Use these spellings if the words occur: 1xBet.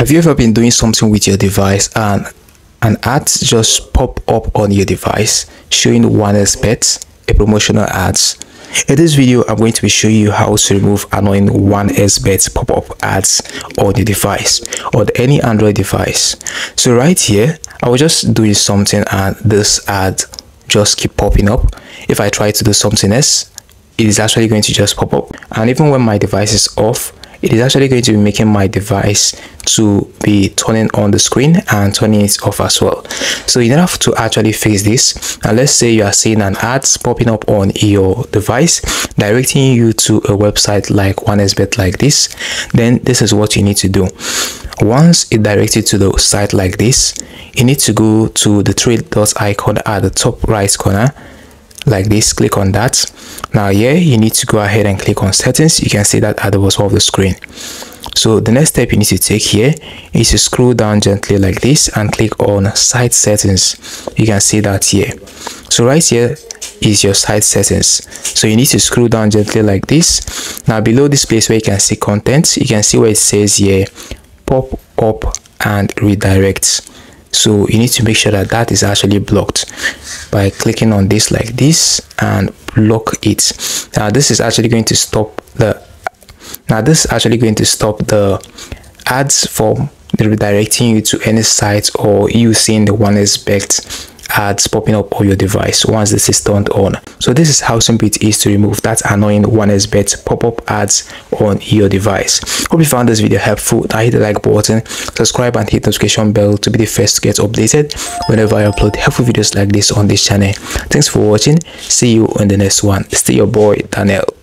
Have you ever been doing something with your device and an ad just pop up on your device showing 1xBet, a promotional ads? In this video, I'm going to be showing you how to remove annoying 1xBet pop-up ads on your device or any Android device. So right here, I was just doing something and this ad just keep popping up. If I try to do something else, it is actually going to just pop up. And even when my device is off, it is actually going to be making my device to be turning on the screen and turning it off as well. So in order to actually fix this, and let's say you are seeing an ad popping up on your device directing you to a website like 1xBet like this, then this is what you need to do. Once it directed to the site like this, you need to go to the three dots icon at the top right corner like this. Click on that. Now here you need to go ahead and click on settings. You can see that at the bottom of the screen. So the next step you need to take here is to scroll down gently like this and click on site settings. You can see that here. So right here is your site settings. So you need to scroll down gently like this. Now below this place where you can see content, you can see where it says here pop up and redirect. So you need to make sure that that is actually blocked by clicking on this like this and block it. Now this is actually going to stop the ads from redirecting you to any site or you seeing the 1xBet ads popping up on your device once this is turned on. So this is how simple it is to remove that annoying 1xBet pop-up ads on your device. Hope you found this video helpful. Now hit the like button, subscribe and hit the notification bell to be the first to get updated whenever I upload helpful videos like this on this channel. Thanks for watching. See you in the next one. Stay your boy Daniel.